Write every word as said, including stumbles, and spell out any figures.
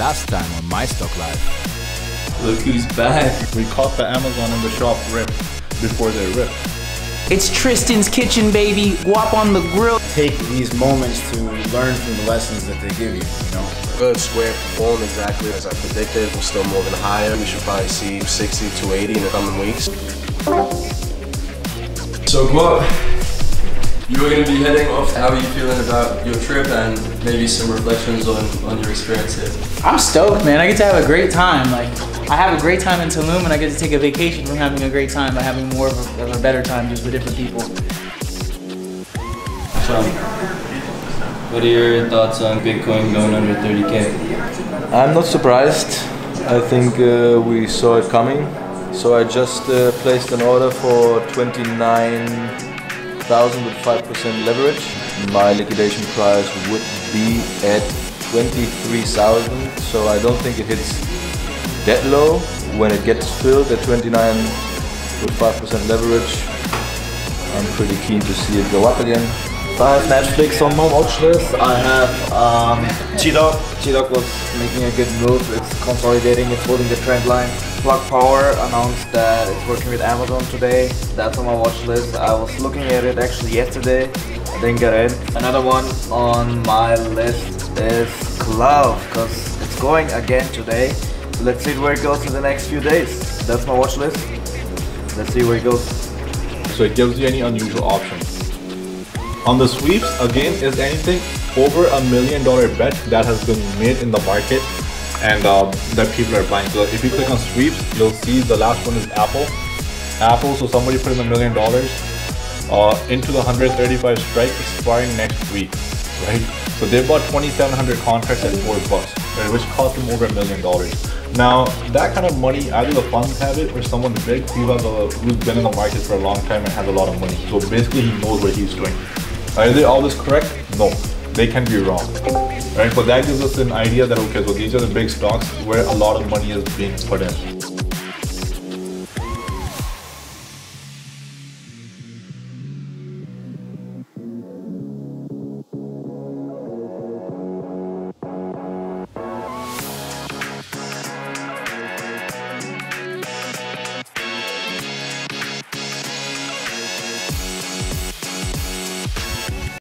Last time on My Stock Live. Look who's back. We caught the Amazon in the shop rip before they rip. It's Tristan's kitchen, baby. Guap on the grill. Take these moments to learn from the lessons that they give you, you know? Good square performed exactly as I predicted. We're still moving higher. We should probably see sixty to eighty in the coming weeks. So, Guap, you're going to be heading off. How are you feeling about your trip and maybe some reflections on, on your experience here? I'm stoked, man. I get to have a great time. Like, I have a great time in Tulum, and I get to take a vacation from having a great time by having more of a, of a better time just with different people. So, what are your thoughts on Bitcoin going under thirty K? I'm not surprised. I think uh, we saw it coming. So I just uh, placed an order for twenty-nine thousand with five percent leverage. My liquidation price would be at twenty-three thousand, so I don't think it hits that low. When it gets filled at twenty-nine with five percent leverage, I'm pretty keen to see it go up again. I have Netflix on my watch list. I have um, Chedo. Chedo was making a good move. It's consolidating, it's holding the trend line. Plug Power announced that it's working with Amazon today. That's on my watch list. I was looking at it actually yesterday. I didn't get it. Another one on my list is Clov, because it's going again today. Let's see where it goes in the next few days. That's my watch list. Let's see where it goes. So it gives you any unusual options. On the sweeps, again, is anything over a million dollar bet that has been made in the market and uh, that people are buying. So if you click on sweeps, you'll see the last one is Apple. Apple, so somebody put in a million dollars uh, into the one thirty-five strike expiring next week, right? So they bought twenty-seven hundred contracts at four bucks, right, which cost them over a million dollars. Now, that kind of money, either the funds have it or someone big who has a, who's been in the market for a long time and has a lot of money. So basically, he knows what he's doing. Are they always correct? No, they can be wrong. Right? But that gives us an idea that, okay, so these are the big stocks where a lot of money is being put in.